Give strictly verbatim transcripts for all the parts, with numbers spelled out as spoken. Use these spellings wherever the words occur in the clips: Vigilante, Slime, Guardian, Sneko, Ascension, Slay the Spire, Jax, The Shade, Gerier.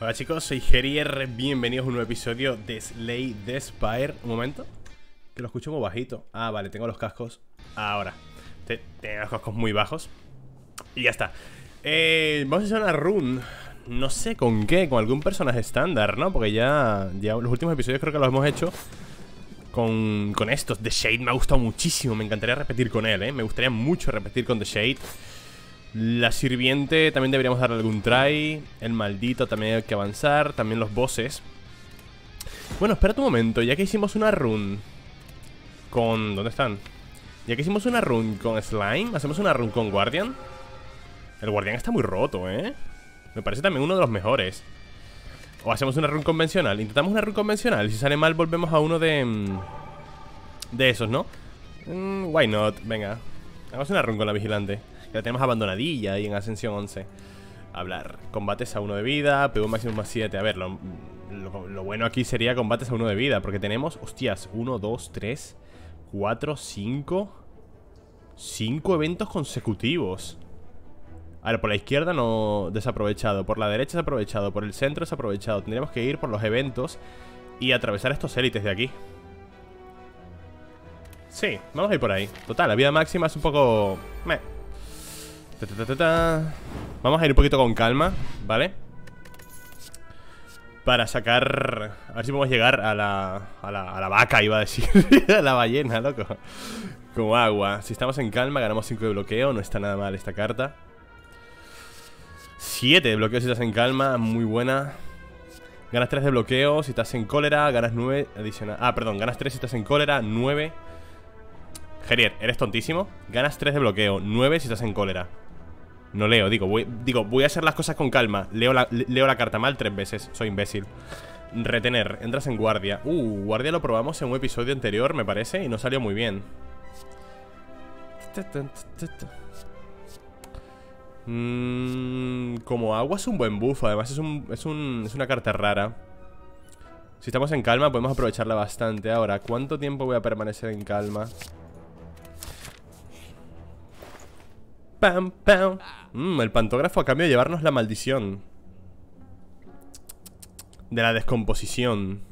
Hola chicos, soy Gerier, bienvenidos a un nuevo episodio de Slay the Spire. Un momento, que lo escucho muy bajito. Ah, vale, tengo los cascos ahora. Tengo los cascos muy bajos. Y ya está. eh, Vamos a hacer una run, no sé con qué, con algún personaje estándar, ¿no? Porque ya, ya los últimos episodios creo que los hemos hecho Con, con estos. The Shade me ha gustado muchísimo, me encantaría repetir con él, ¿eh? Me gustaría mucho repetir con The Shade. La sirviente también deberíamos darle algún try. El maldito también hay que avanzar. También los bosses. Bueno, espérate un momento. Ya que hicimos una run con... ¿dónde están? Ya que hicimos una run con Slime, hacemos una run con Guardian. El Guardian está muy roto, ¿eh? Me parece también uno de los mejores. O hacemos una run convencional. Intentamos una run convencional. Si sale mal volvemos a uno de... de esos, ¿no? Mm, why not? Venga, hagamos una run con la vigilante. Ya la tenemos abandonadilla ahí en Ascensión once. Hablar. Combates a uno de vida, P V máximo más siete. A ver, lo, lo, lo bueno aquí sería combates a uno de vida, porque tenemos, hostias, uno, dos, tres, cuatro, cinco, cinco eventos consecutivos. A ver, por la izquierda no, desaprovechado. Por la derecha desaprovechado. Por el centro desaprovechado. Tendríamos que ir por los eventos y atravesar estos élites de aquí. Sí, vamos a ir por ahí. Total, la vida máxima es un poco... meh. Ta, ta, ta, ta. Vamos a ir un poquito con calma, ¿vale? Para sacar... a ver si podemos llegar a la... A la, a la vaca, iba a decir. A la ballena, loco. Como agua. Si estamos en calma, ganamos cinco de bloqueo. No está nada mal esta carta. Siete de bloqueo si estás en calma. Muy buena. Ganas tres de bloqueo si estás en cólera. Ganas nueve adicional. Ah, perdón. Ganas tres si estás en cólera. nueve. Gerier, eres tontísimo. Ganas tres de bloqueo. nueve si estás en cólera. No leo, digo, voy, digo, voy a hacer las cosas con calma. Leo la, leo la carta mal tres veces. Soy imbécil. Retener, entras en guardia. Uh, guardia lo probamos en un episodio anterior, me parece, y no salió muy bien. Mm, como agua es un buen buff. Además es, un, es, un, es una carta rara. Si estamos en calma podemos aprovecharla bastante. Ahora, ¿cuánto tiempo voy a permanecer en calma? Pam, pam. Mm, el pantógrafo a cambio de llevarnos la maldición de la descomposición.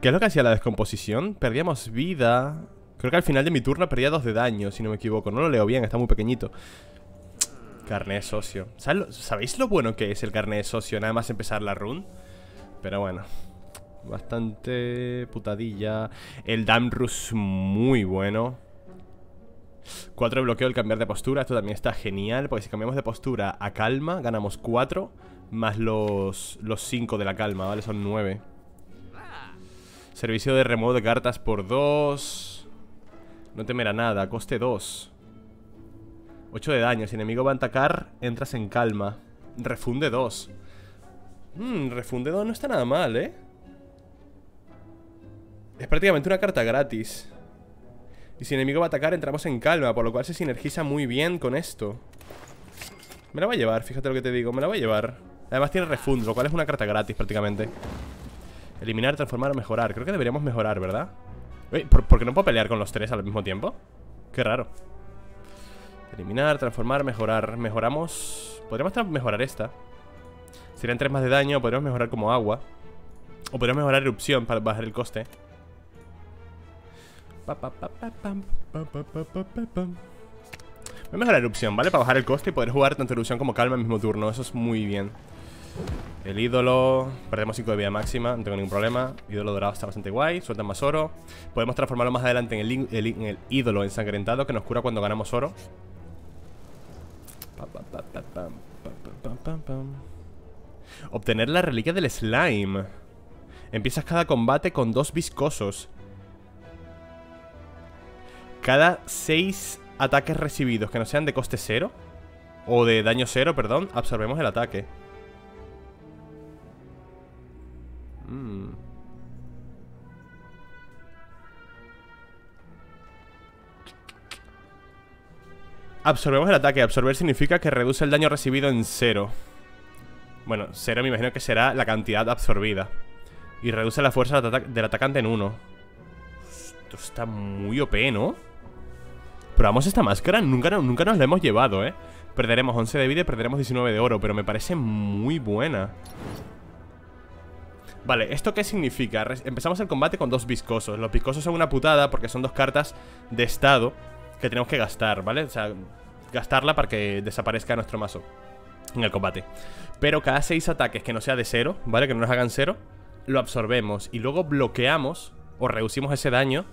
¿Qué es lo que hacía la descomposición? Perdíamos vida. Creo que al final de mi turno perdía dos de daño, si no me equivoco. No lo leo bien, está muy pequeñito. Carné de socio. ¿Sabéis lo bueno que es el carné de socio? Nada más empezar la run. Pero bueno, bastante putadilla. El Damrus muy bueno. cuatro de bloqueo al cambiar de postura. Esto también está genial, porque si cambiamos de postura a calma, ganamos cuatro más los, los cinco de la calma, ¿vale? Son nueve. Servicio de remodo de cartas por dos. No temerá nada, coste dos. ocho de daño, si el enemigo va a atacar, entras en calma. Refunde dos. Mmm, refunde dos no está nada mal, ¿eh? Es prácticamente una carta gratis. Y si el enemigo va a atacar, entramos en calma, por lo cual se sinergiza muy bien con esto. Me la voy a llevar, fíjate lo que te digo, me la voy a llevar. Además tiene refund, lo cual es una carta gratis prácticamente. Eliminar, transformar o mejorar. Creo que deberíamos mejorar, ¿verdad? Uy, ¿por, ¿por qué no puedo pelear con los tres al mismo tiempo? Qué raro. Eliminar, transformar, mejorar. Mejoramos... podríamos mejorar esta. Serían tres más de daño, podríamos mejorar como agua. O podríamos mejorar erupción para bajar el coste. Voy a mejorar erupción, ¿vale? Para bajar el coste y poder jugar tanto erupción como calma al mismo turno. Eso es muy bien. El ídolo... perdemos cinco de vida máxima, no tengo ningún problema. Ídolo dorado está bastante guay, sueltan más oro. Podemos transformarlo más adelante en el, el, en el ídolo ensangrentado, que nos cura cuando ganamos oro. Obtener la reliquia del slime. Empiezas cada combate con dos viscosos. Cada seis ataques recibidos que no sean de coste cero o de daño cero, perdón, absorbemos el ataque. mm. Absorbemos el ataque. Absorber significa que reduce el daño recibido en cero. Bueno, cero me imagino que será la cantidad absorbida. Y reduce la fuerza del, atac del atacante en uno. Esto está muy O P, ¿no? Probamos esta máscara. Nunca, nunca nos la hemos llevado, ¿eh? Perderemos once de vida y perderemos diecinueve de oro, pero me parece muy buena. Vale, ¿esto qué significa? Re- empezamos el combate con dos viscosos. Los viscosos son una putada porque son dos cartas de estado que tenemos que gastar, ¿vale? O sea, gastarla para que desaparezca nuestro mazo en el combate. Pero cada seis ataques que no sea de cero, ¿vale? Que no nos hagan cero, lo absorbemos y luego bloqueamos o reducimos ese daño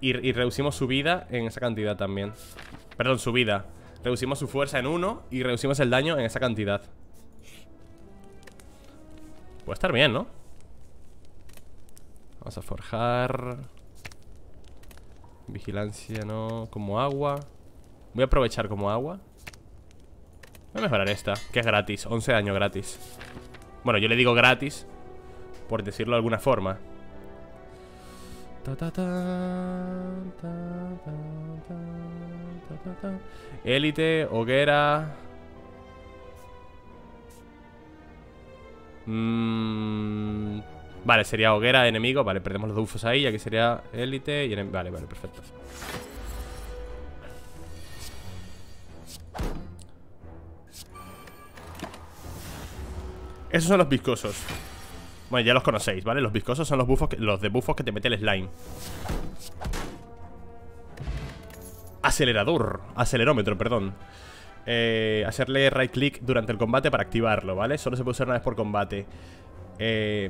y, y reducimos su vida en esa cantidad también. Perdón, su vida. Reducimos su fuerza en uno y reducimos el daño en esa cantidad. Puede estar bien, ¿no? Vamos a forjar. Vigilancia, no. Como agua. Voy a aprovechar como agua. Voy a mejorar esta, que es gratis. once daño gratis. Bueno, yo le digo gratis, por decirlo de alguna forma. Élite, hoguera. Mm, vale, sería hoguera, enemigo. Vale, perdemos los bufos ahí, ya que sería élite y enemigo. Vale, vale, perfecto. Esos son los viscosos. Bueno, ya los conocéis, ¿vale? Los viscosos son los bufos que, los de bufos que te mete el slime. Acelerador, acelerómetro, perdón. Eh, hacerle right click durante el combate para activarlo, ¿vale? Solo se puede usar una vez por combate. eh,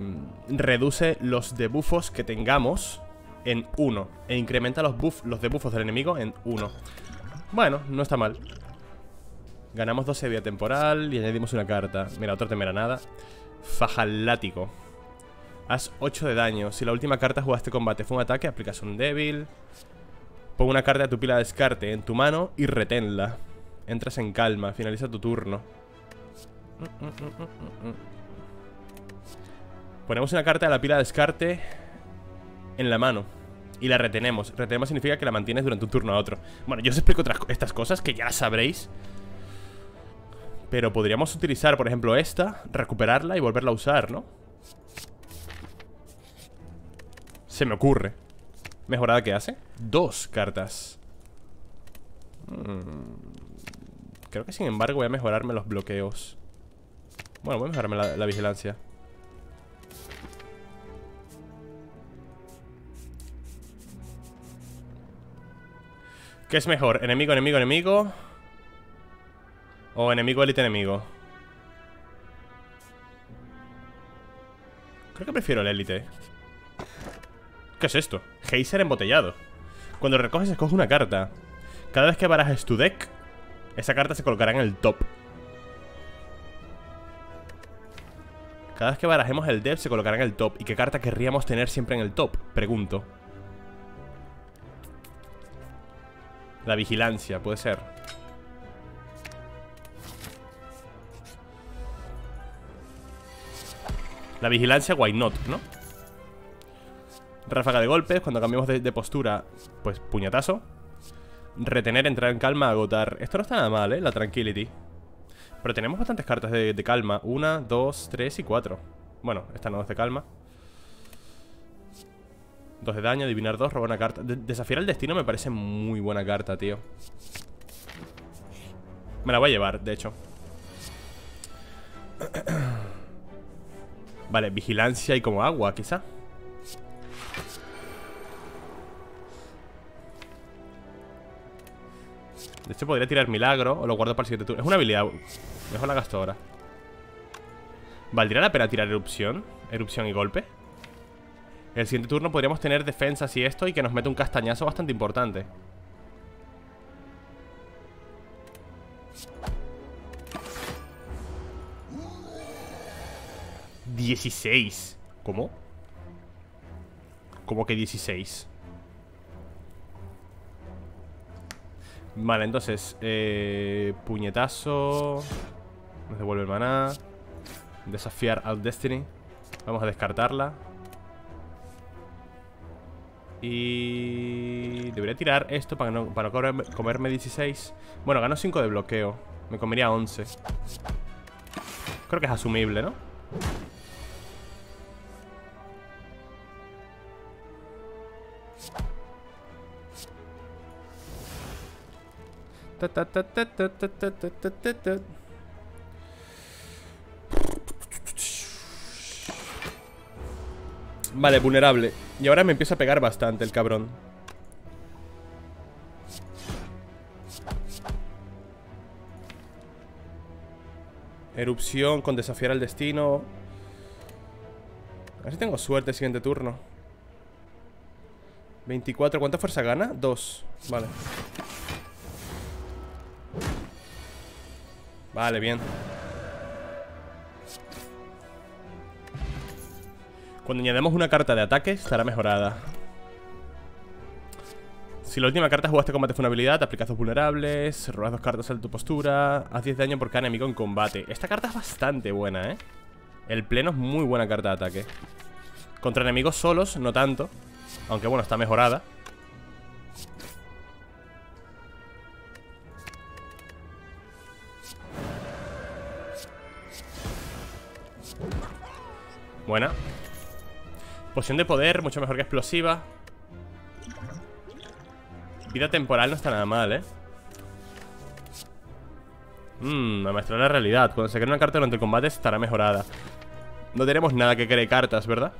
Reduce los debuffos que tengamos en uno e incrementa los, buff, los debuffos del enemigo en uno. Bueno, no está mal. Ganamos doce de vida temporal y añadimos una carta. Mira, otro temeranada. Fajalático. Haz ocho de daño. Si la última carta jugaste combate fue un ataque, aplicas un débil. Pon una carta de tu pila de descarte en tu mano y reténla. Entras en calma, finaliza tu turno. Ponemos una carta de la pila de descarte en la mano y la retenemos. Retenemos significa que la mantienes durante un turno a otro. Bueno, yo os explico otras, estas cosas que ya las sabréis, pero podríamos utilizar, por ejemplo, esta, recuperarla y volverla a usar, ¿no? Se me ocurre. ¿Mejorada que hace? Dos cartas. Hmm. Creo que sin embargo voy a mejorarme los bloqueos. Bueno, voy a mejorarme la, la vigilancia. ¿Qué es mejor? ¿Enemigo, enemigo, enemigo? ¿O enemigo, élite, enemigo? Creo que prefiero el élite. ¿Qué es esto? Geyser embotellado. Cuando recoges, escoges una carta. Cada vez que barajes tu deck, esa carta se colocará en el top. Cada vez que barajemos el deck se colocará en el top. ¿Y qué carta querríamos tener siempre en el top? Pregunto. La vigilancia, puede ser. La vigilancia, why not, ¿no? Ráfaga de golpes, cuando cambiamos de, de postura, pues puñetazo. Retener, entrar en calma, agotar. Esto no está nada mal, ¿eh? La tranquility. Pero tenemos bastantes cartas de, de calma. Una, dos, tres y cuatro. Bueno, esta no es de calma. Dos de daño, adivinar dos, robar una carta. de Desafiar el destino me parece muy buena carta, tío. Me la voy a llevar, de hecho. Vale, vigilancia y como agua, quizá. De hecho podría tirar milagro o lo guardo para el siguiente turno. Es una habilidad. Mejor la gasto ahora. ¿Valdría la pena tirar erupción? Erupción y golpe. El siguiente turno podríamos tener defensas y esto, y que nos mete un castañazo bastante importante. dieciséis. ¿Cómo? ¿Cómo que dieciséis? Vale, entonces, eh, puñetazo. Nos devuelve el maná. Desafiar al Destiny. Vamos a descartarla. Y... debería tirar esto para no, para no comerme dieciséis. Bueno, gano cinco de bloqueo. Me comería once. Creo que es asumible, ¿no? Vale, vulnerable. Y ahora me empieza a pegar bastante el cabrón. Erupción con desafiar al destino. A ver si tengo suerte el siguiente turno. veinticuatro, ¿cuánta fuerza gana? dos, vale. Vale, bien. Cuando añadamos una carta de ataque, estará mejorada. Si la última carta jugaste combate fue una habilidad, aplicas dos vulnerables, robas dos cartas de tu postura, haz diez daño por cada enemigo en combate. Esta carta es bastante buena, ¿eh? El pleno es muy buena carta de ataque. Contra enemigos solos, no tanto. Aunque bueno, está mejorada. Buena. Poción de poder, mucho mejor que explosiva. Vida temporal no está nada mal, ¿eh? Mmm, amaestrar la realidad. Cuando se cree una carta durante el combate estará mejorada. No tenemos nada que cree cartas, ¿verdad?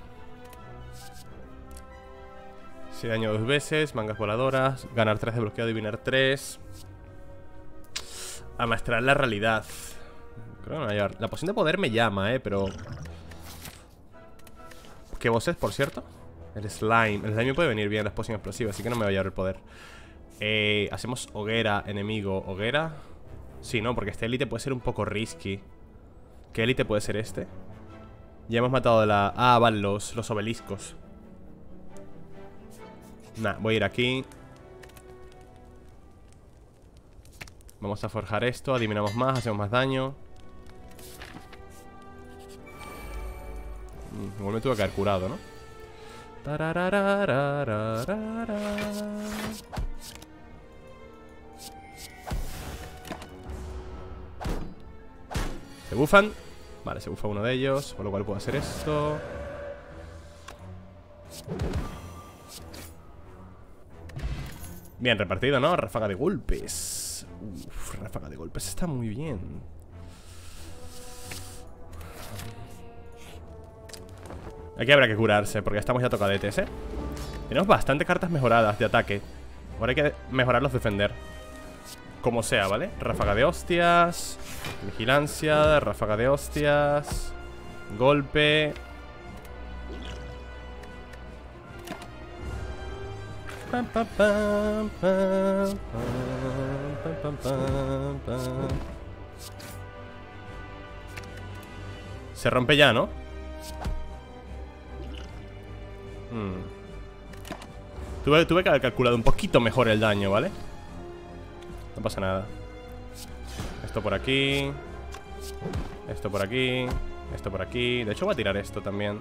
Si daño dos veces, mangas voladoras, ganar tres de bloqueo, adivinar tres. Amaestrar la realidad. Creo que no va a llevar. La poción de poder me llama, eh, pero... ¿Qué voz es, por cierto? El slime. El slime puede venir bien, las pociones explosivas, así que no me va a llevar el poder. Eh, hacemos hoguera, enemigo, hoguera. Sí, no, porque este élite puede ser un poco risky. ¿Qué élite puede ser este? Ya hemos matado de la... Ah, vale, los, los obeliscos. Nah, voy a ir aquí. Vamos a forjar esto, adivinamos más, hacemos más daño. mm, Igual me tuve que haber curado, ¿no? Se bufan. Vale, se bufa uno de ellos, por lo cual puedo hacer esto. Bien repartido, ¿no? Ráfaga de golpes. Uf, ráfaga de golpes está muy bien. Aquí habrá que curarse, porque estamos ya tocadetes, ¿eh? Tenemos bastantes cartas mejoradas de ataque. Ahora hay que mejorarlos defender. Como sea, ¿vale? Ráfaga de hostias, vigilancia, ráfaga de hostias, golpe. Se rompe ya, ¿no? Hmm. Tuve, tuve que haber calculado un poquito mejor el daño, ¿vale? No pasa nada. Esto por aquí. Esto por aquí. Esto por aquí. De hecho voy a tirar esto también.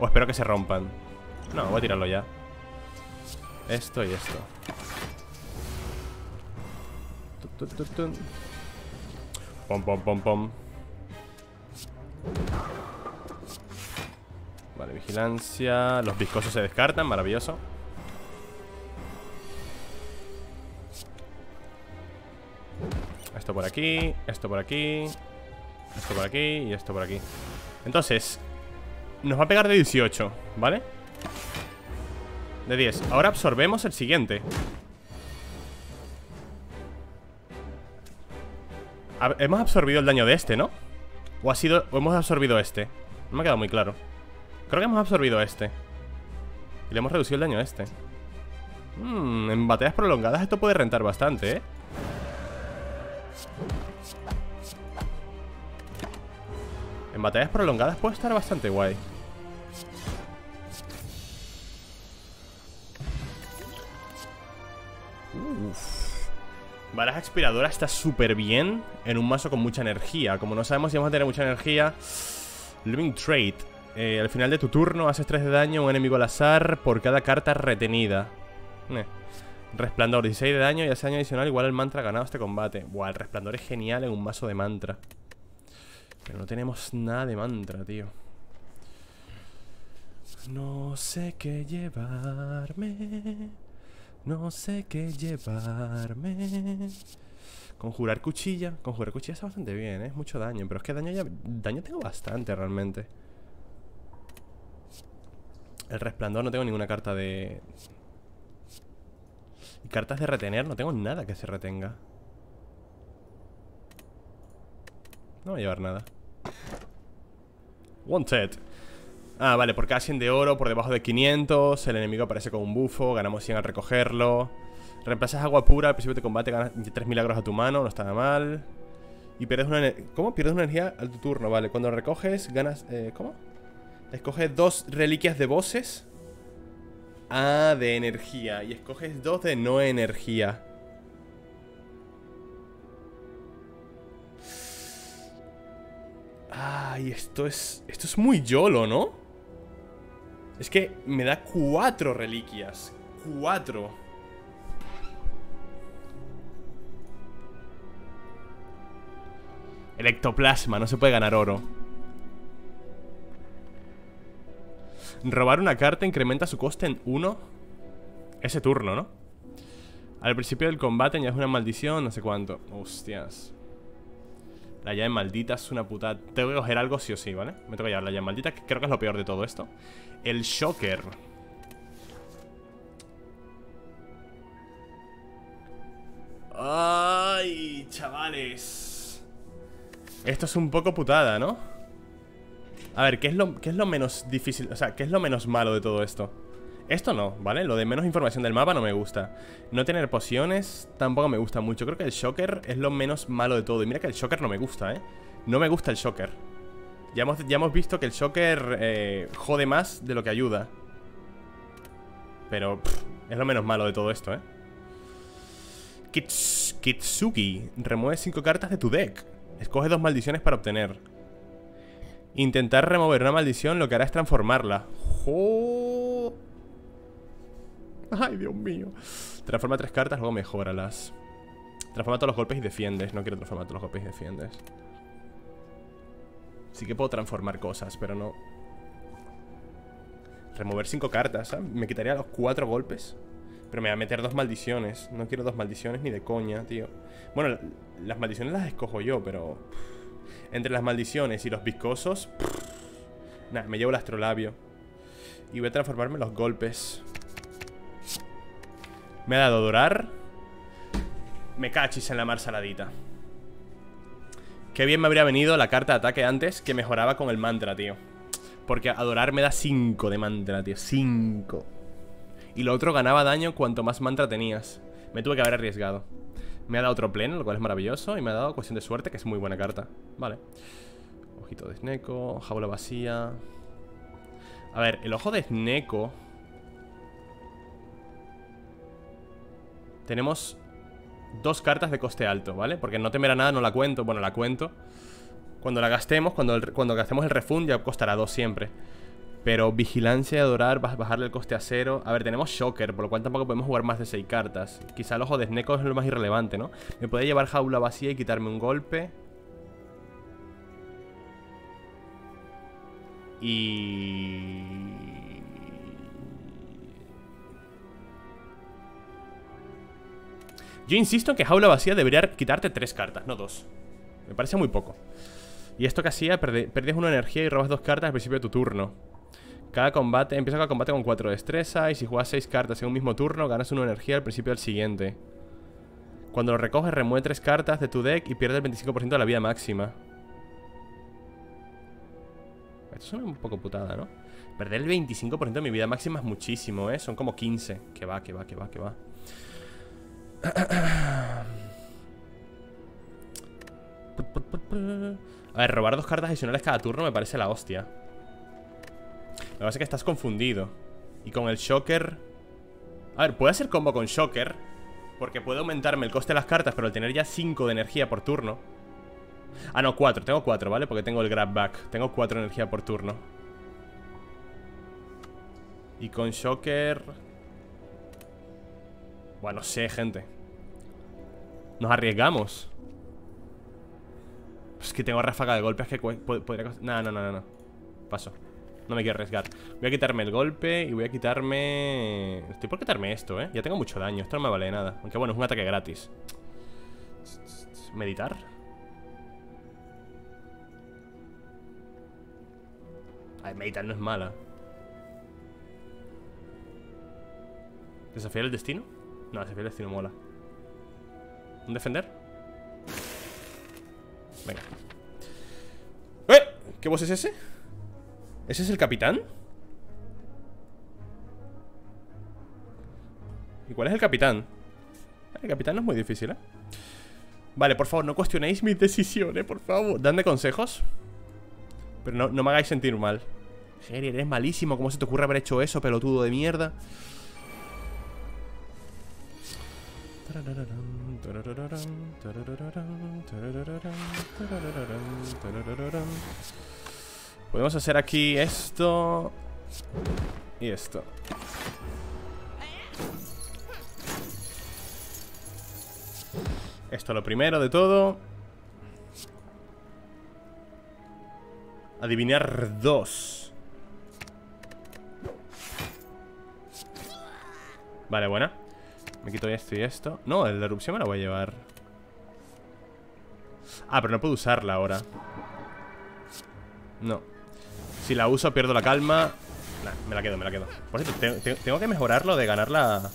O espero que se rompan. No, voy a tirarlo ya. Esto y esto. Tun, tun, tun. Pom, pom, pom, pom. Vale, vigilancia. Los viscosos se descartan, maravilloso. Esto por aquí, esto por aquí, esto por aquí y esto por aquí. Entonces, nos va a pegar de dieciocho, ¿vale? De diez. Ahora absorbemos el siguiente. Hemos absorbido el daño de este, ¿no? O ha sido... O hemos absorbido este. No me ha quedado muy claro. Creo que hemos absorbido este. Y le hemos reducido el daño a este. Mmm, en batallas prolongadas esto puede rentar bastante, ¿eh? En batallas prolongadas puede estar bastante guay. Uff. Baraja expiradora está súper bien en un mazo con mucha energía. Como no sabemos si vamos a tener mucha energía. Living Trade. eh, Al final de tu turno haces tres de daño a un enemigo al azar por cada carta retenida. eh. Resplandor, dieciséis de daño y hace daño adicional igual al mantra ganado este combate. Buah, el resplandor es genial en un mazo de mantra. Pero no tenemos nada de mantra, tío. No sé qué llevarme. No sé qué llevarme. Conjurar cuchilla. Conjurar cuchilla está bastante bien, ¿eh? Es mucho daño. Pero es que daño ya... Daño tengo bastante realmente. El resplandor, no tengo ninguna carta de... Y cartas de retener, no tengo nada que se retenga. No voy a llevar nada. Wanted. Ah, vale, por cada cien de oro, por debajo de quinientos, el enemigo aparece con un bufo, ganamos cien al recogerlo. Reemplazas agua pura al principio de combate, ganas tres milagros a tu mano, no está nada mal. Y pierdes una... ¿Cómo? Pierdes una energía al tu turno, vale. Cuando recoges, ganas... Eh, ¿Cómo? Escoges dos reliquias de voces. Ah, de energía. Y escoges dos de no energía. Ay, esto es... Esto es muy YOLO, ¿no? Es que me da cuatro reliquias. Cuatro. El ectoplasma, no se puede ganar oro. Robar una carta incrementa su coste en uno ese turno, ¿no? Al principio del combate añades una maldición, no sé cuánto. Hostias. La llave maldita es una putada. Tengo que coger algo sí o sí, ¿vale? Me tengo que llevar la llave maldita, que creo que es lo peor de todo esto. El shocker. Ay, chavales. Esto es un poco putada, ¿no? A ver, ¿qué es lo, qué es lo menos difícil? O sea, ¿qué es lo menos malo de todo esto? Esto no, ¿vale? Lo de menos información del mapa no me gusta. No tener pociones tampoco me gusta mucho. Creo que el shocker es lo menos malo de todo. Y mira que el shocker no me gusta, ¿eh? No me gusta el shocker. Ya hemos, ya hemos visto que el shocker eh, jode más de lo que ayuda. Pero pff, es lo menos malo de todo esto, ¿eh? Kits, Kitsugi. Remueve cinco cartas de tu deck. Escoge dos maldiciones para obtener. Intentar remover una maldición lo que hará es transformarla. ¡Jo! ¡Ay, Dios mío! Transforma tres cartas, luego mejóralas. Transforma todos los golpes y defiendes. No quiero transformar todos los golpes y defiendes. Sí que puedo transformar cosas, pero no. Remover cinco cartas, ¿sabes? Me quitaría los cuatro golpes. Pero me voy a meter dos maldiciones. No quiero dos maldiciones ni de coña, tío. Bueno, las maldiciones las escojo yo, pero... Entre las maldiciones y los viscosos... Nah, me llevo el astrolabio. Y voy a transformarme en los golpes. Me ha dado dorar. Me cachis en la mar saladita. Qué bien me habría venido la carta de ataque antes, que mejoraba con el mantra, tío. Porque adorar me da cinco de mantra, tío. Cinco. Y lo otro ganaba daño cuanto más mantra tenías. Me tuve que haber arriesgado. Me ha dado otro pleno, lo cual es maravilloso. Y me ha dado cuestión de suerte, que es muy buena carta. Vale. Ojito de Sneko. Jaula vacía. A ver, el ojo de Sneko. Tenemos dos cartas de coste alto, ¿vale? Porque no temerá nada, no la cuento. Bueno, la cuento. Cuando la gastemos, cuando, el, cuando gastemos el refund ya costará dos siempre. Pero vigilancia y adorar, bajarle el coste a cero. A ver, tenemos shocker, por lo cual tampoco podemos jugar más de seis cartas. Quizá el ojo de Sneko es lo más irrelevante, ¿no? Me podría llevar jaula vacía y quitarme un golpe. Y... Yo insisto en que jaula vacía debería quitarte tres cartas, no dos. Me parece muy poco. Y esto que hacía, perdías una energía y robas dos cartas al principio de tu turno. Cada combate, empieza cada combate con cuatro destreza. Y si juegas seis cartas en un mismo turno, ganas una energía al principio del siguiente. Cuando lo recoges, remueve tres cartas de tu deck y pierdes el veinticinco por ciento de la vida máxima. Esto suena un poco putada, ¿no? Perder el veinticinco por ciento de mi vida máxima es muchísimo, ¿eh? Son como quince. Que va, que va, que va, que va. A ver, robar dos cartas adicionales cada turno me parece la hostia. Lo que pasa es que estás confundido. Y con el shocker... A ver, puedo hacer combo con shocker, porque puede aumentarme el coste de las cartas, pero al tener ya cinco de energía por turno... Ah, no, cuatro, tengo cuatro, ¿vale? Porque tengo el grab back. Tengo cuatro de energía por turno. Y con shocker... Bueno, no sé, gente. Nos arriesgamos. Es que tengo ráfaga de golpes que podría... No, no, no, no, paso. No me quiero arriesgar. Voy a quitarme el golpe y voy a quitarme... Estoy por quitarme esto, ¿eh? Ya tengo mucho daño. Esto no me vale de nada. Aunque bueno, es un ataque gratis. ¿Meditar? A ver, meditar no es mala. ¿Desafiar el destino? No, desafiar el destino mola. ¿Un defender? Venga. ¡Eh! ¿Qué boss es ese? ¿Ese es el capitán? ¿Y cuál es el capitán? El capitán no es muy difícil, ¿eh? Vale, por favor, no cuestionéis mis decisiones, por favor. Dadme consejos. Pero no, no me hagáis sentir mal. Gerier, eres malísimo. ¿Cómo se te ocurre haber hecho eso, pelotudo de mierda? Podemos hacer aquí esto y esto. Esto lo primero de todo. Adivinar dos. Vale, buena. Me quito esto y esto. No, la erupción me la voy a llevar. Ah, pero no puedo usarla ahora. No. Si la uso pierdo la calma. Nah, me la quedo, me la quedo. Por cierto, te te tengo que mejorar lo de ganar la...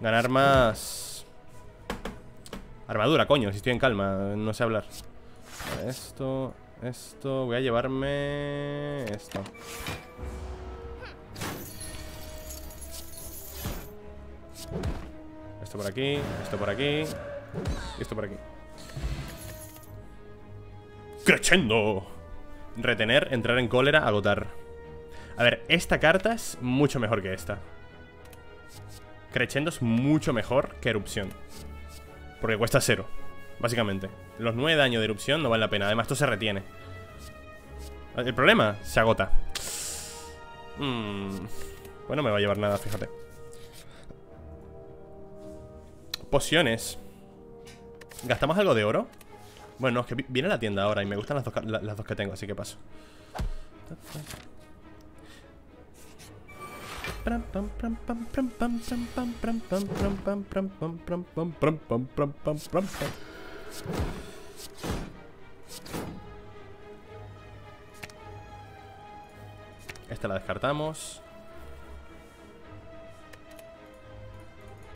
Ganar más armadura, coño, si estoy en calma. No sé hablar. Esto, esto, voy a llevarme esto. Esto por aquí, esto por aquí y esto por aquí. ¡Crescendo! Retener, entrar en cólera, agotar. A ver, esta carta es mucho mejor que esta. Crescendo es mucho mejor que erupción, porque cuesta cero, básicamente. Los nueve daños de erupción no valen la pena. Además esto se retiene. El problema, se agota. mm. Bueno, me va a llevar nada, fíjate. Pociones. ¿Gastamos algo de oro? Bueno, no, es que viene la tienda ahora y me gustan las dos, la, las dos que tengo, así que paso. Esta la descartamos.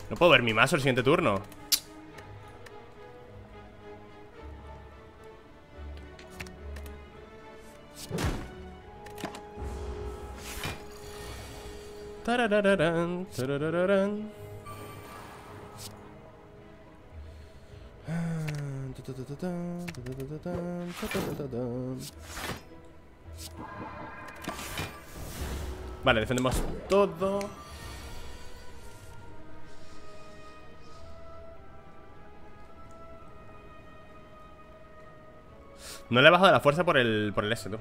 No puedo ver mi mazo el siguiente turno. Tarararán, tarararán. Vale, defendemos todo. No le he bajado la fuerza por el, por el S, ¿no?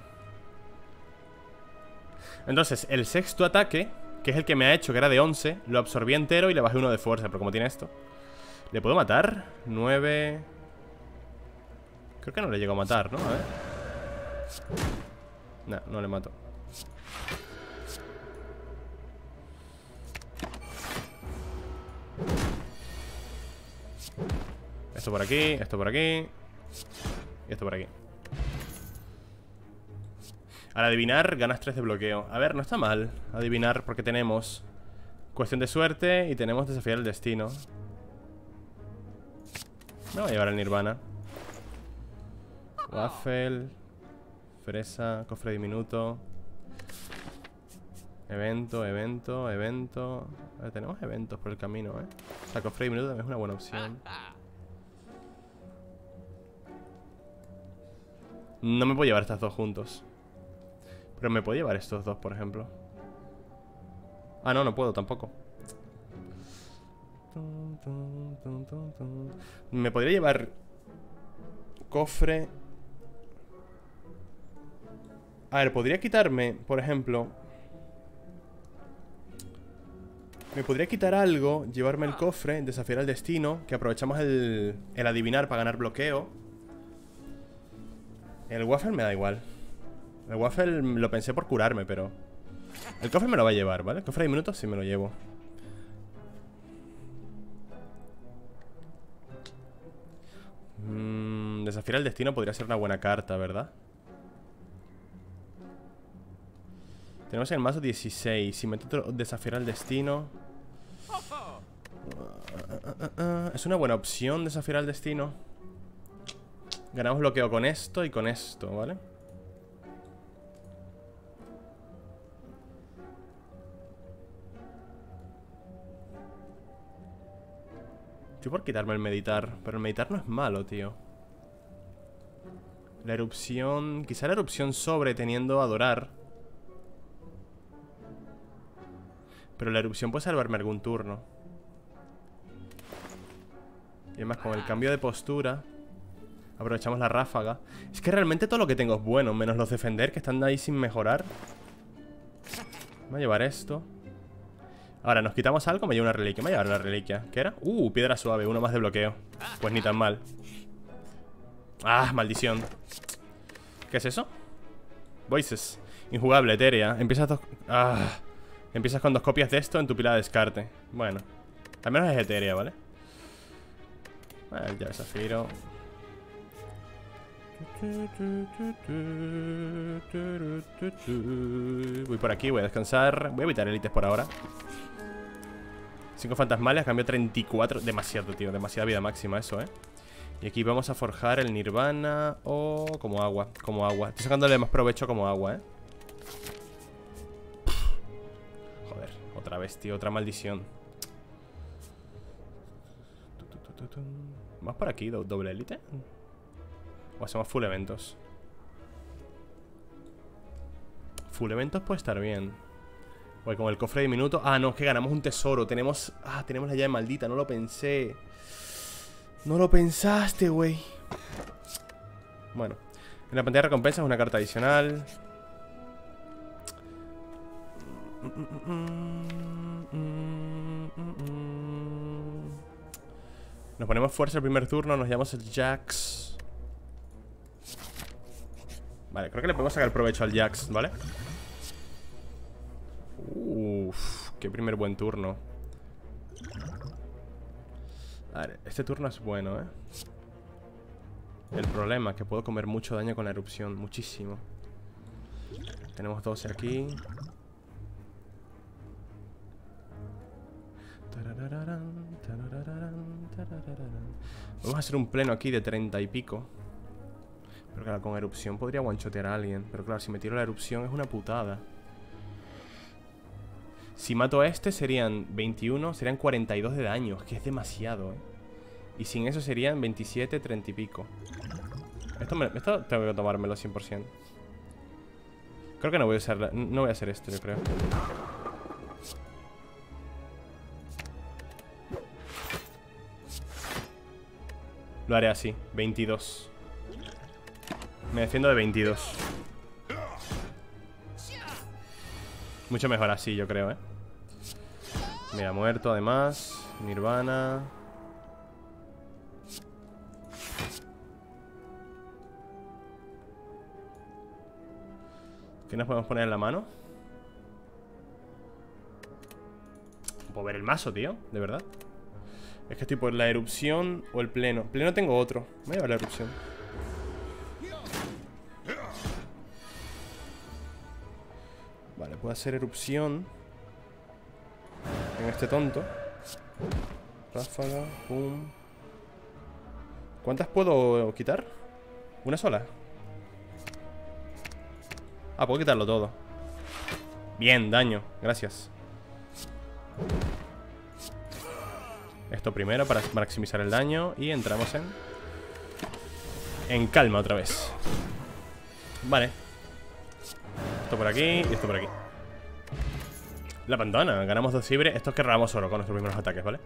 Entonces, el sexto ataque, que es el que me ha hecho, que era de once, lo absorbí entero y le bajé uno de fuerza. Pero como tiene esto, ¿le puedo matar? nueve. Creo que no le llego a matar, ¿no? A ver. No, no le mato. Esto por aquí, esto por aquí y esto por aquí. Al adivinar, ganas tres de bloqueo. A ver, no está mal adivinar, porque tenemos cuestión de suerte y tenemos desafiar el destino. Me voy a llevar al Nirvana. Waffle. Fresa, cofre diminuto. Evento, evento, evento. A ver, tenemos eventos por el camino, eh. O sea, cofre diminuto también es una buena opción. No me puedo llevar estas dos juntos. Pero me puedo llevar estos dos, por ejemplo. Ah, no, no puedo tampoco. Me podría llevar cofre. A ver, podría quitarme, por ejemplo, me podría quitar algo, llevarme el cofre, desafiar al destino, que aprovechamos el, el adivinar para ganar bloqueo. El waffle me da igual. El waffle lo pensé por curarme, pero... El cofre me lo va a llevar, ¿vale? El cofre de minutos sí me lo llevo. mm, Desafiar al destino podría ser una buena carta, ¿verdad? Tenemos en el mazo dieciséis. Si me intento desafiar al destino. Uh, uh, uh, uh. Es una buena opción desafiar al destino. Ganamos bloqueo con esto y con esto, ¿vale? Estoy por quitarme el meditar, pero el meditar no es malo, tío. La erupción... Quizá la erupción sobre teniendo a adorar. Pero la erupción puede salvarme algún turno. Y además con el cambio de postura aprovechamos la ráfaga. Es que realmente todo lo que tengo es bueno, menos los defender que están ahí sin mejorar. Voy a llevar esto. Ahora, ¿nos quitamos algo? Me llevo una reliquia. Me llevo una reliquia. ¿Qué era? Uh, piedra suave. Uno más de bloqueo. Pues ni tan mal. Ah, maldición. ¿Qué es eso? Voices. Injugable, etérea. Empiezas dos... ah. Empiezas con dos copias de esto en tu pila de descarte. Bueno, al menos es etérea, ¿vale? Bueno, ya llave zafiro. Voy por aquí, voy a descansar. Voy a evitar élites por ahora. Cinco fantasmales, cambio treinta y cuatro. Demasiado, tío, demasiada vida máxima eso, eh. Y aquí vamos a forjar el nirvana. O oh, como agua, como agua. Estoy sacándole más provecho como agua, eh. Joder, otra vez, tío, otra maldición. Más por aquí, doble élite. O hacemos full eventos. Full eventos puede estar bien. Voy con el cofre diminuto. Ah, no, es que ganamos un tesoro. Tenemos... Ah, tenemos la llave maldita. No lo pensé. No lo pensaste, güey. Bueno. En la pantalla de recompensas una carta adicional. Nos ponemos fuerza el primer turno. Nos llamamos el Jax. Vale, creo que le podemos sacar provecho al Jax, ¿vale? Uff, qué primer buen turno. A ver, este turno es bueno, ¿eh? El problema es que puedo comer mucho daño con la erupción, muchísimo. Tenemos doce aquí. Vamos a hacer un pleno aquí de treinta y pico. Pero claro, con erupción podría one-shotear a alguien. Pero claro, si me tiro la erupción es una putada. Si mato a este serían veintiuno, serían cuarenta y dos de daño. Es que es demasiado, eh. Y sin eso serían veintisiete, treinta y pico. Esto, me, esto tengo que tomármelo cien por ciento. Creo que no voy a usar la, no voy a hacer esto, yo creo. Lo haré así, veintidós. Me defiendo de veintidós. Mucho mejor así, yo creo, eh. Me ha muerto, además. Nirvana. ¿Qué nos podemos poner en la mano? Puedo ver el mazo, tío, de verdad. Es que estoy por la erupción o el pleno. Pleno tengo otro. Voy a llevar la erupción. Vale, puedo hacer erupción en este tonto. Ráfaga, pum. ¿Cuántas puedo quitar? ¿Una sola? Ah, puedo quitarlo todo. Bien, daño, gracias. Esto primero para maximizar el daño. Y entramos en... en calma otra vez. Vale. Esto por aquí y esto por aquí. La pantana, ganamos dos cibres. Esto es que robamos oro con nuestros primeros ataques, ¿vale?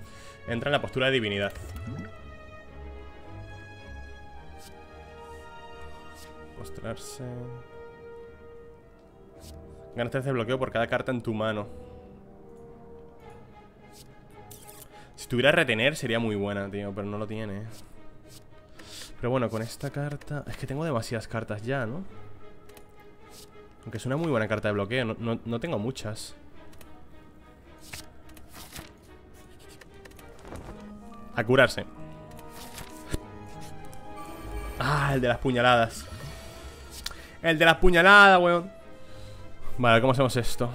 Entra en la postura de divinidad. Postrarse. Ganas tres de bloqueo por cada carta en tu mano. Si tuviera retener sería muy buena, tío, pero no lo tiene. Pero bueno, con esta carta... Es que tengo demasiadas cartas ya, ¿no? Aunque es una muy buena carta de bloqueo, no, no, no tengo muchas. A curarse. Ah, el de las puñaladas. El de las puñaladas, weón. Vale, ¿cómo hacemos esto?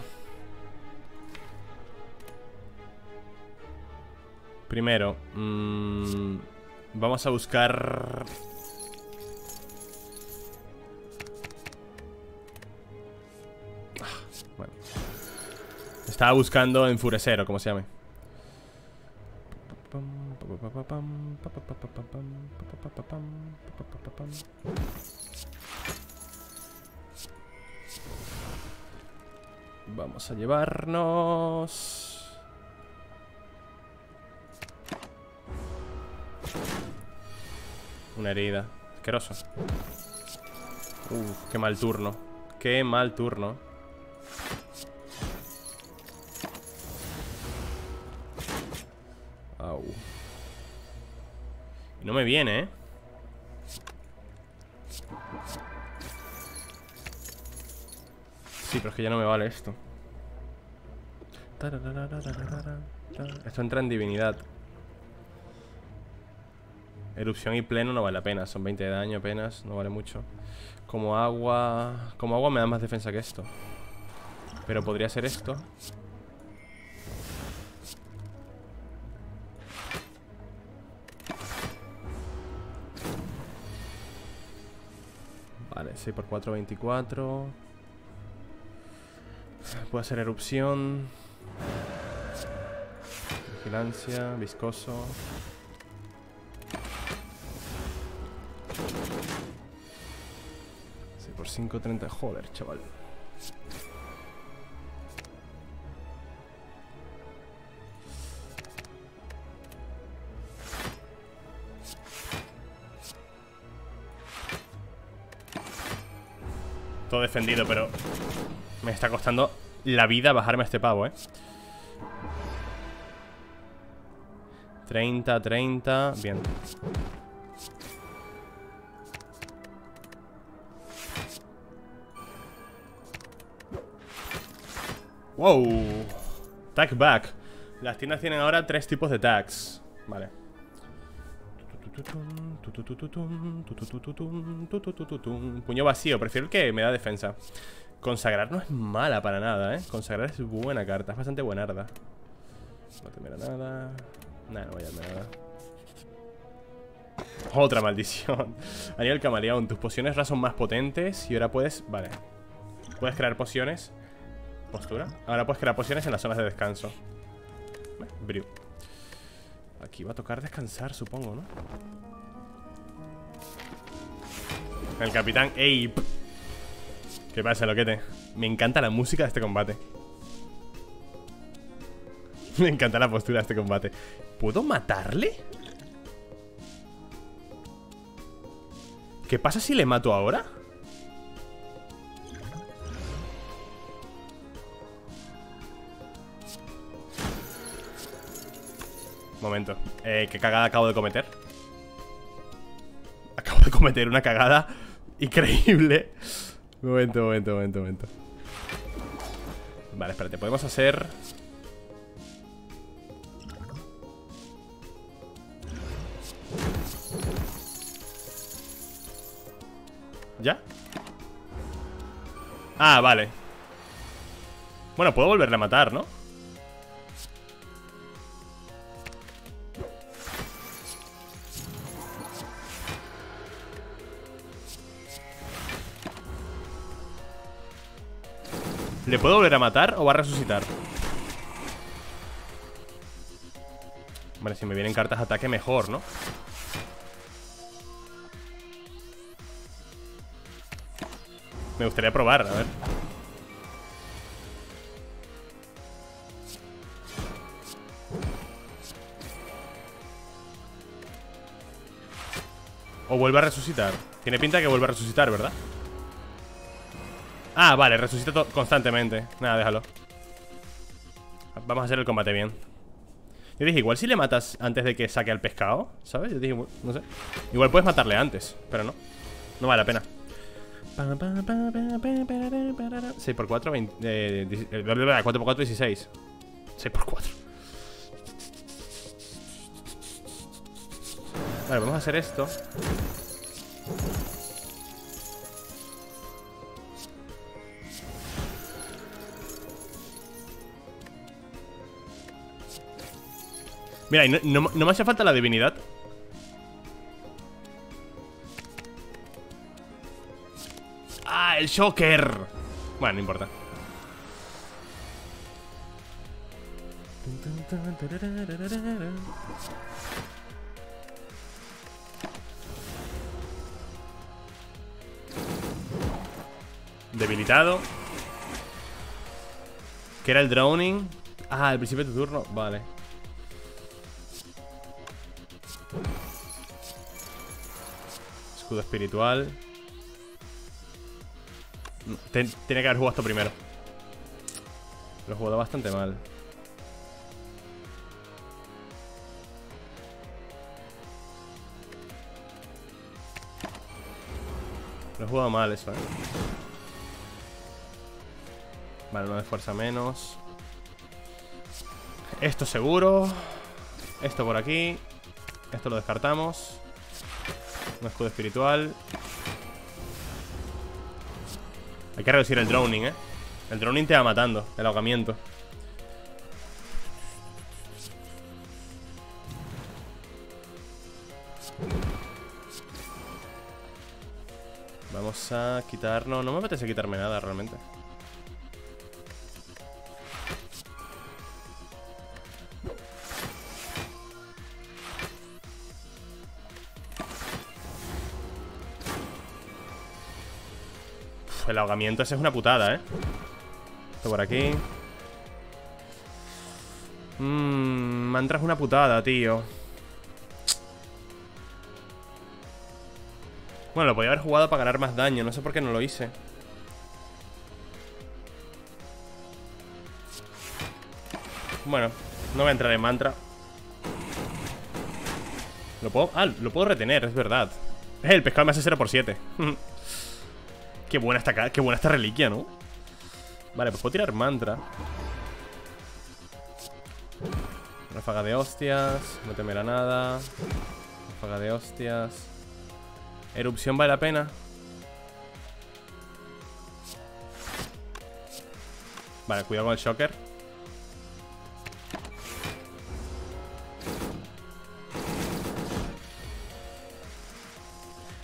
Primero mmm, vamos a buscar. ah, Bueno, estaba buscando enfurecer o como se llame. Vamos a llevarnos una herida. Asqueroso. Uf, qué mal turno. Qué mal turno. Au. Y no me viene, ¿eh? Sí, pero es que ya no me vale esto. Esto entra en divinidad. Erupción y pleno no vale la pena. Son veinte de daño apenas, no vale mucho. Como agua... Como agua me da más defensa que esto. Pero podría ser esto. Vale, seis por cuatro, veinticuatro. Puedo hacer erupción. Vigilancia, viscoso. seis por cinco, treinta. Joder, chaval. Todo defendido, pero me está costando la vida bajarme a este pavo, eh. treinta, treinta. Bien. Wow. Tag back. Las tiendas tienen ahora tres tipos de tags. Vale. Puño vacío. Prefiero el que me da defensa. Consagrar no es mala para nada, ¿eh? Consagrar es buena carta, es bastante buenarda. No temerá nada. Nah, no voy a temer nada. Otra maldición. Aníbal Camaleón, tus pociones raras son más potentes. Y ahora puedes... Vale. Puedes crear pociones. Postura. Ahora puedes crear pociones en las zonas de descanso. Brew. Aquí va a tocar descansar, supongo, ¿no? El Capitán Ape. ¿Qué pasa, loquete? Me encanta la música de este combate. Me encanta la postura de este combate. ¿Puedo matarle? ¿Qué pasa si le mato ahora? Momento. Eh, ¿qué cagada acabo de cometer? Acabo de cometer una cagada increíble. Momento, momento, momento, momento. Vale, espérate, podemos hacer... ¿Ya? Ah, vale. Bueno, puedo volverle a matar, ¿no? ¿Le puedo volver a matar o va a resucitar? Vale, si me vienen cartas de ataque mejor, ¿no? Me gustaría probar, a ver. O vuelve a resucitar. Tiene pinta que vuelve a resucitar, ¿verdad? Ah, vale, resucita constantemente. Nada, déjalo. Vamos a hacer el combate bien. Yo dije, igual si le matas antes de que saque al pescado, ¿sabes? Yo dije, no sé. Igual puedes matarle antes, pero no. No vale la pena. seis por cuatro, veinte, eh, cuatro por cuatro, dieciséis. seis por cuatro. Vale, vamos a hacer esto. Mira, y no, no, no me hace falta la divinidad. ¡Ah, el Shocker! Bueno, no importa. Debilitado. ¿Qué era el drowning? Ah, al principio de tu turno. Vale. Escudo espiritual. Tiene que haber jugado esto primero. Lo he jugado bastante mal. Lo he jugado mal eso, eh. Vale, uno de fuerza menos. Esto seguro. Esto por aquí. Esto lo descartamos. Un escudo espiritual. Hay que reducir el drowning, eh. El drowning te va matando. El ahogamiento. Vamos a quitarnos. No me apetece quitarme nada realmente. El ahogamiento ese es una putada, ¿eh? Esto por aquí. Mmm, mantra es una putada, tío. Bueno, lo podía haber jugado para ganar más daño. No sé por qué no lo hice. Bueno, no voy a entrar en mantra. Lo puedo... Ah, lo puedo retener, es verdad. Eh, el pescado me hace cero por siete. Qué buena esta, qué buena esta reliquia, ¿no? Vale, pues puedo tirar mantra. Ráfaga de hostias. No temerá nada. Ráfaga de hostias. Erupción vale la pena. Vale, cuidado con el shocker.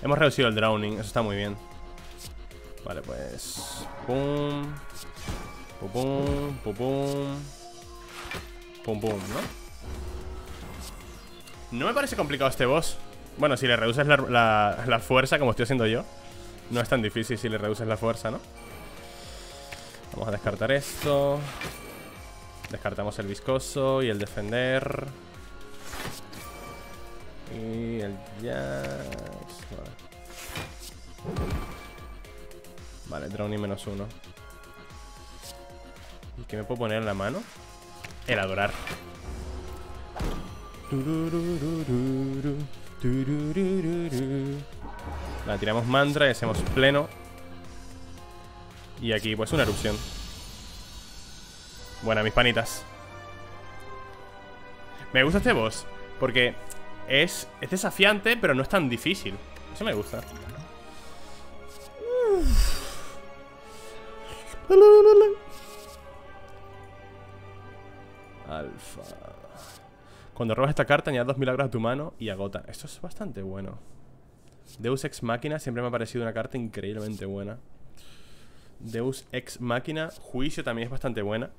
Hemos reducido el drowning, eso está muy bien. Vale, pues... Pum. Pum, pum, pum, pum. Pum, pum, ¿no? No me parece complicado este boss. Bueno, si le reduces la, la, la fuerza, como estoy haciendo yo, no es tan difícil si le reduces la fuerza, ¿no? Vamos a descartar esto. Descartamos el viscoso y el defender. Y el jazz. Vale. Vale, drowning menos uno. ¿Y qué me puedo poner en la mano? El adorar. Vale, tiramos mantra y hacemos pleno. Y aquí pues una erupción. Buena, mis panitas. Me gusta este boss porque es, es desafiante, pero no es tan difícil. Eso me gusta. Uff. Alfa. Cuando robas esta carta añades dos milagros a tu mano y agota. Esto es bastante bueno. Deus Ex Machina siempre me ha parecido una carta increíblemente buena. Deus Ex Machina. Juicio también es bastante buena.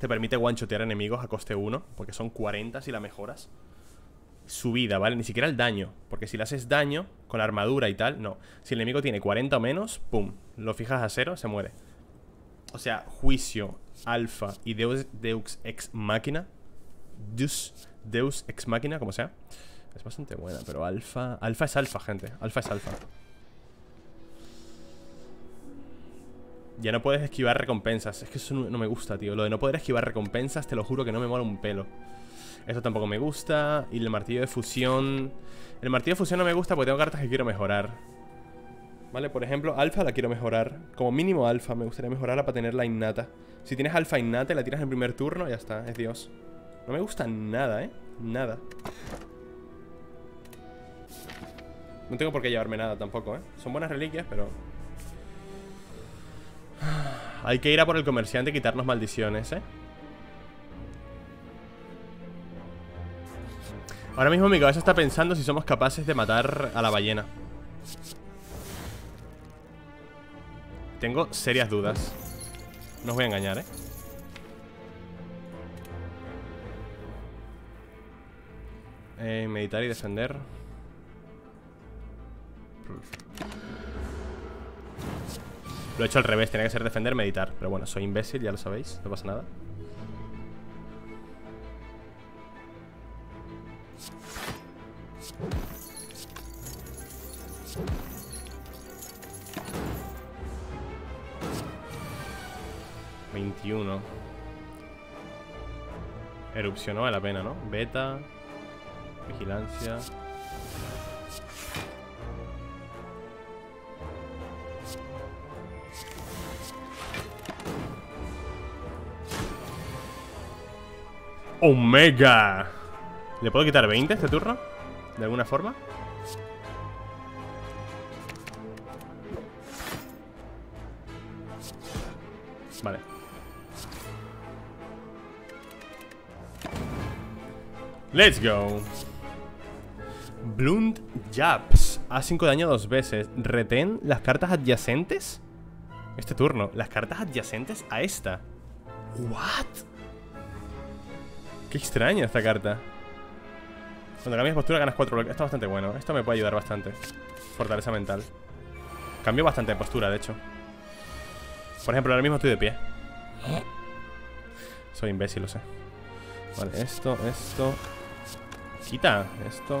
Te permite one-shotear enemigos a coste uno, porque son cuarenta si la mejoras. Su vida, ¿vale? Ni siquiera el daño, porque si le haces daño con la armadura y tal, no. Si el enemigo tiene cuarenta o menos, pum, lo fijas a cero, se muere. O sea, Juicio, Alfa y Deus, Deus Ex Machina. Deus, Deus Ex Machina, como sea. Es bastante buena, pero Alfa... Alfa es Alfa, gente. Alfa es Alfa. Ya no puedes esquivar recompensas. Es que eso no me gusta, tío. Lo de no poder esquivar recompensas, te lo juro que no me mola un pelo. Esto tampoco me gusta. Y el martillo de fusión... El martillo de fusión no me gusta porque tengo cartas que quiero mejorar. Vale, por ejemplo, alfa la quiero mejorar. Como mínimo alfa, me gustaría mejorarla para tenerla innata. Si tienes alfa innata y la tiras en el primer turno, ya está, es Dios. No me gusta nada, ¿eh? Nada. No tengo por qué llevarme nada tampoco, ¿eh? Son buenas reliquias, pero... Hay que ir a por el comerciante y quitarnos maldiciones, ¿eh? Ahora mismo mi cabeza está pensando si somos capaces de matar a la ballena. Tengo serias dudas. No os voy a engañar, ¿eh? Eh, meditar y defender. Lo he hecho al revés, tenía que ser defender, meditar. Pero bueno, soy imbécil, ya lo sabéis, no pasa nada. veintiuno. Erupción no vale la pena, ¿no? Beta. Vigilancia. Omega. ¿Le puedo quitar veinte este turno? ¿De alguna forma? Vale. Let's go. Blunt Jabs. A cinco daño dos veces. Retén las cartas adyacentes. Este turno. Las cartas adyacentes a esta. What? Qué extraña esta carta. Cuando cambias postura ganas cuatro bloques. Está bastante bueno. Esto me puede ayudar bastante. Fortaleza mental. Cambio bastante de postura, de hecho. Por ejemplo, ahora mismo estoy de pie. Soy imbécil, lo sé. Vale, esto, esto. Quita esto.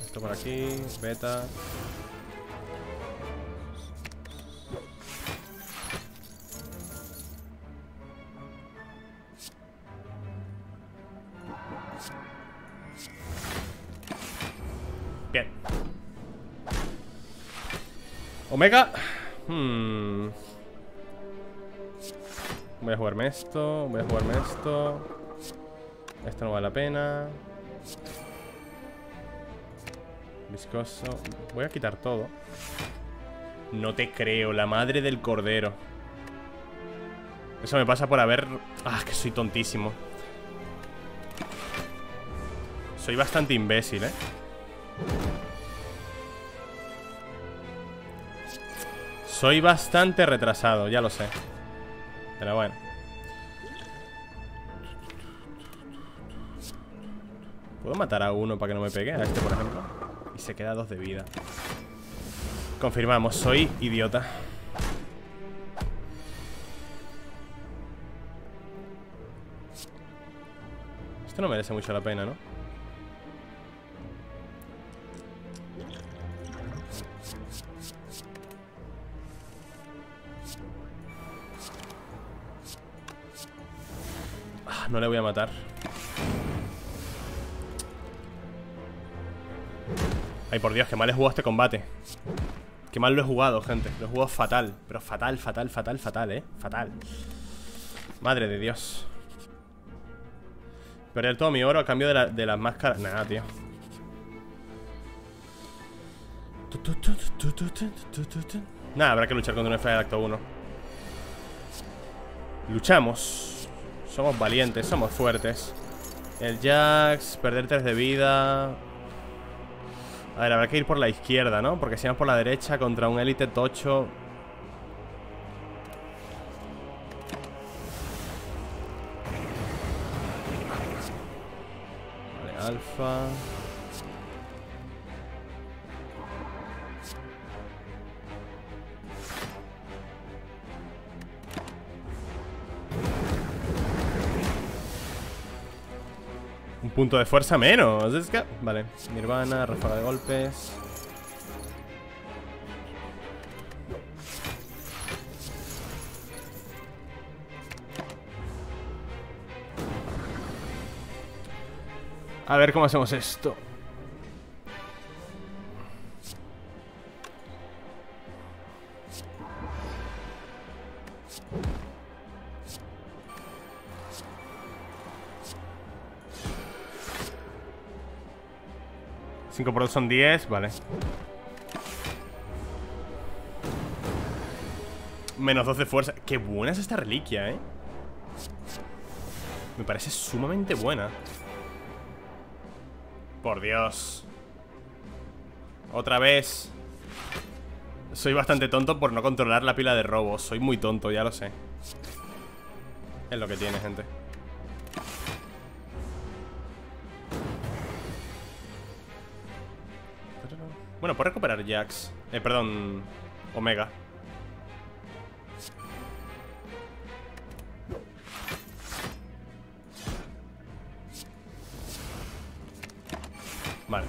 Esto por aquí, beta. Bien. Omega. Hmm. Voy a jugarme esto. Voy a jugarme esto. Esto no vale la pena. Viscoso. Voy a quitar todo. No te creo. La madre del cordero. Eso me pasa por haber... Ah, que soy tontísimo. Soy bastante imbécil, eh. Soy bastante retrasado, ya lo sé. Pero bueno. Puedo matar a uno para que no me pegue. A este, por ejemplo. Y se queda dos de vida. Confirmamos, soy idiota. Esto no merece mucho la pena, ¿no? No le voy a matar. Ay, por Dios, que mal he jugado este combate. Que mal lo he jugado, gente. Lo he jugado fatal. Pero fatal, fatal, fatal, fatal, eh. Fatal. Madre de Dios. Perder todo mi oro a cambio de, la, de las máscaras. Nada, tío. Nada, habrá que luchar contra un F de acto uno. Luchamos. Somos valientes, somos fuertes. El Jax, perder tres de vida. A ver, habrá que ir por la izquierda, ¿no? Porque si vamos por la derecha contra un élite tocho. Vale, alfa. Un punto de fuerza menos. Es que... Vale, Nirvana, ráfaga de golpes. A ver cómo hacemos esto. cinco por dos son diez, vale. Menos dos de fuerza. Qué buena es esta reliquia, eh. Me parece sumamente buena. Por Dios. Otra vez. Soy bastante tonto por no controlar la pila de robos. Soy muy tonto, ya lo sé. Es lo que tiene, gente. Bueno, puedo recuperar Jax. Eh, perdón, Omega. Vale.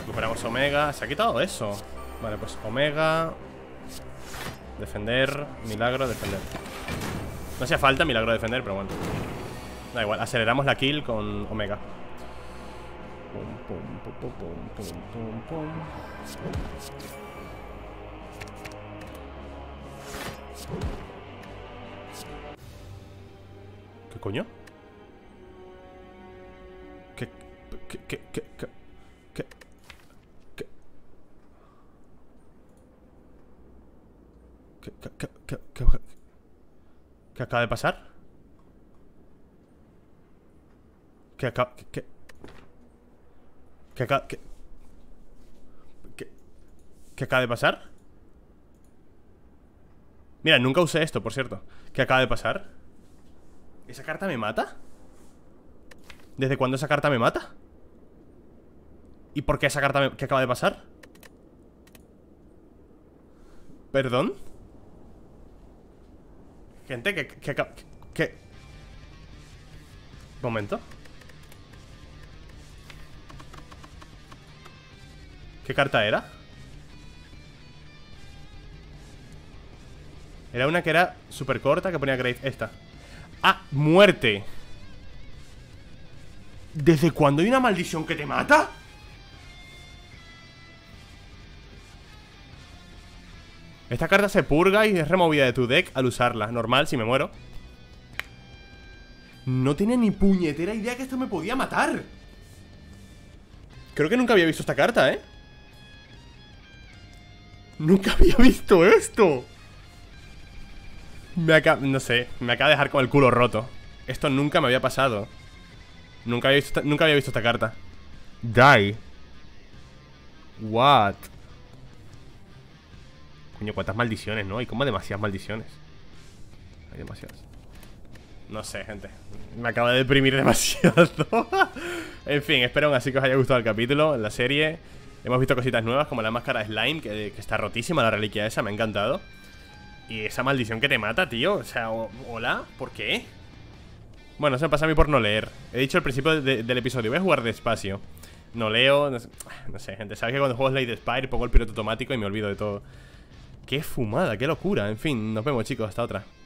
Recuperamos Omega. ¿Se ha quitado eso? Vale, pues Omega. Defender. Milagro, defender. No hacía falta milagro defender, pero bueno. Da igual, aceleramos la kill con Omega. Pum, pum, pum, pum, pum, pum, pum. ¿Qué coño? ¿Qué? ¿Qué? ¿Qué? ¿Qué? ¿Qué? ¿Qué? ¿Qué? ¿Qué? ¿Qué? ¿Qué? ¿Qué? ¿Qué acaba de pasar? ¿Qué acaba? ¿Qué? ¿Qué acaba, qué, qué, ¿Qué acaba de pasar? Mira, nunca usé esto, por cierto. ¿Qué acaba de pasar? ¿Esa carta me mata? ¿Desde cuándo esa carta me mata? ¿Y por qué esa carta me, ¿qué acaba de pasar? ¿Perdón? Gente, ¿qué, qué, qué, qué? Momento. ¿Qué carta era? Era una que era súper corta, que ponía Grave. Esta. ¡Ah! ¡Muerte! ¿Desde cuándo hay una maldición que te mata? Esta carta se purga y es removida de tu deck al usarla. Normal, si me muero. No tenía ni puñetera idea que esto me podía matar. Creo que nunca había visto esta carta, ¿eh? Nunca había visto esto. Me acaba... No sé, me acaba de dejar con el culo roto. Esto nunca me había pasado. Nunca había visto, nunca había visto esta carta. Die. What? Coño, cuántas maldiciones, ¿no? Hay como demasiadas maldiciones. Hay demasiadas. No sé, gente. Me acaba de deprimir demasiado. En fin, espero aún así que os haya gustado el capítulo, la serie. Hemos visto cositas nuevas como la máscara Slime, que, que está rotísima la reliquia esa, me ha encantado. Y esa maldición que te mata, tío. O sea, o, hola, ¿por qué? Bueno, eso me pasa a mí por no leer. He dicho al principio de, del episodio, voy a jugar despacio. No leo, no sé, no sé, gente. Sabes que cuando juego Slay the Spire pongo el piloto automático y me olvido de todo. Qué fumada, qué locura. En fin, nos vemos, chicos, hasta otra.